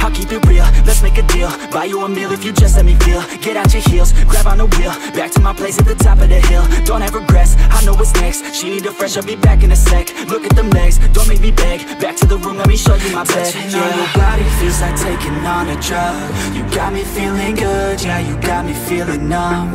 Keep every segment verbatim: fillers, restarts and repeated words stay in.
I'll keep it real, let's make a deal. Buy you a meal if you just let me feel. Get out your heels, grab on the wheel. Back to my place at the top of the hill. Don't have regrets, I know what's next. She need a fresh, I'll be back in a sec. Look at them legs, don't make me beg. Back to the room, let me show you my bed. Touching yeah. on your body feels like taking on a drug. You got me feeling good, yeah, you got me feeling numb.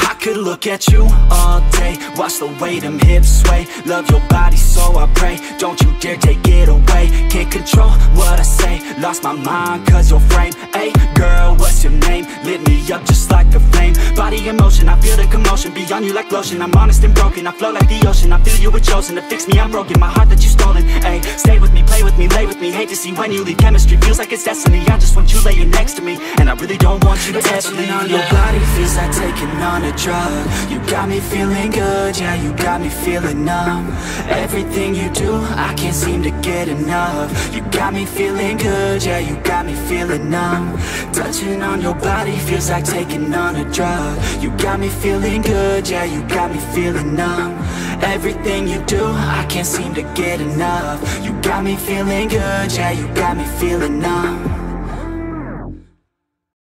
I could look at you all day, watch the way them hips sway. Love your body, so I pray, don't you dare take it away. Can't control what I say, lost my mind cause your frame. Hey girl, what's your name? Lit me up just like a flame. Body in motion, I feel the commotion. Beyond you like lotion, I'm honest and broken. I flow like the ocean, I feel you were chosen. To fix me, I'm broken, my heart that you stolen. Hey, stay with me, play with me, lay with me. Hate to see when you leave, chemistry feels like it's destiny. I just want you laying next to me, and I really don't want you to ever leave. On your body feels like taking on a drug. You got me feeling good, yeah, you got me feeling numb. Everything you do, I can't seem to get enough. You got me feeling good, yeah, you got me feeling numb. Touching on your body feels like taking on a drug. You got me feeling good, yeah, you got me feeling numb. Everything you do, I can't seem to get enough. You got me feeling good, yeah, you got me feeling numb.